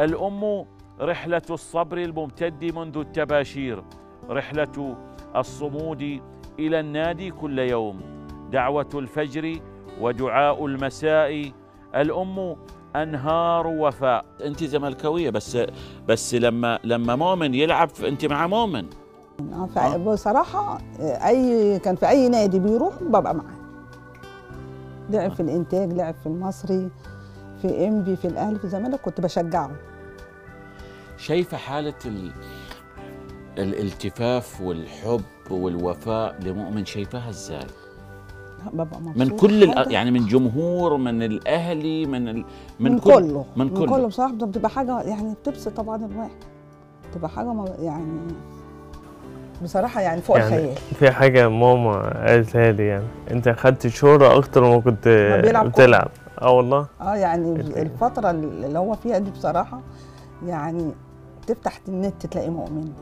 الأم رحلة الصبر الممتد منذ التباشير، رحلة الصمود إلى النادي كل يوم، دعوة الفجر ودعاء المساء، الأم أنهار وفاء. أنت زملكاوية بس لما مؤمن يلعب أنت مع مؤمن. بصراحة كان في أي نادي بيروح ببقى معاه. لعب في الإنتاج، لعب في المصري، في إنبي، في الأهلي، في الزمالك، كنت بشجعه. شايفة حالة الالتفاف والحب والوفاء لمؤمن شايفاها إزاي؟ من كل يعني من جمهور، من الاهلي، من كله بصراحه بتبقى حاجه يعني بتبسط طبعا الواحد، بتبقى حاجه يعني بصراحه يعني فوق يعني الخيال. في حاجه ماما قالتها لي، يعني انت خدت شهره اكتر ما كنت بتلعب. والله يعني الفتره اللي هو فيها دي بصراحه يعني تفتح النت تلاقي مؤمن،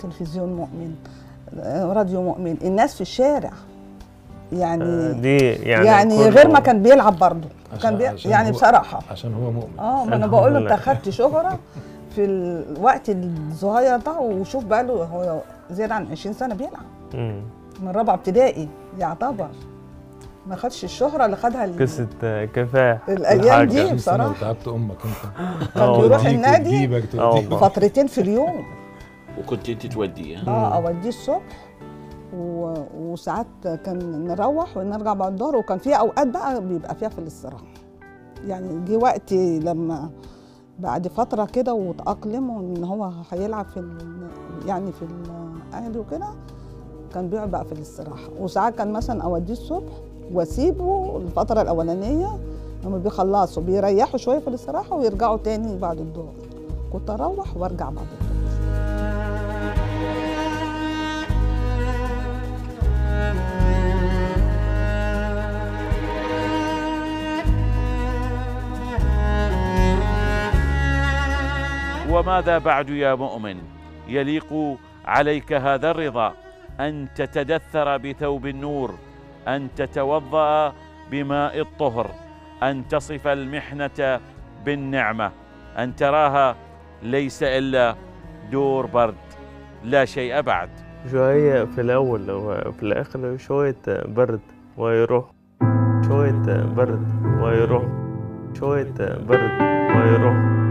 تلفزيون مؤمن، راديو مؤمن، الناس في الشارع يعني دي يعني غير ما كان بيلعب برضه، كان يعني بصراحه عشان هو مؤمن. ما انا بقول له انت خدت شهره في الوقت الصغير ده، وشوف بقى له هو زياده عن 20 سنه بيلعب من رابعه ابتدائي، يعتبر ما خدش الشهره اللي خدها قصه كفاح الايام دي بصراحه. انت تعبت امك انت، كان بيروح النادي فترتين في اليوم، وكنت انت توديه. اوديه الصبح وساعات كان نروح ونرجع بعد الظهر، وكان في اوقات بقى بيبقى فيها في الاستراحه. يعني جه وقت لما بعد فتره كده وتاقلم وان هو هيلعب في الاهلي وكده، كان بيقعد بقى في الاستراحه، وساعات كان مثلا اوديه الصبح واسيبه الفتره الاولانيه، لما بيخلصوا بيريحوا شويه في الاستراحه ويرجعوا تاني بعد الظهر. كنت اروح وارجع بعد الظهر. وماذا بعد يا مؤمن؟ يليق عليك هذا الرضا، أن تتدثر بثوب النور، أن تتوضأ بماء الطهر، أن تصف المحنة بالنعمة، أن تراها ليس إلا دور برد لا شيء بعد. شوية في الأول وفي الآخر شوية برد ويروح، شوية برد ويروح، شوية برد ويروح.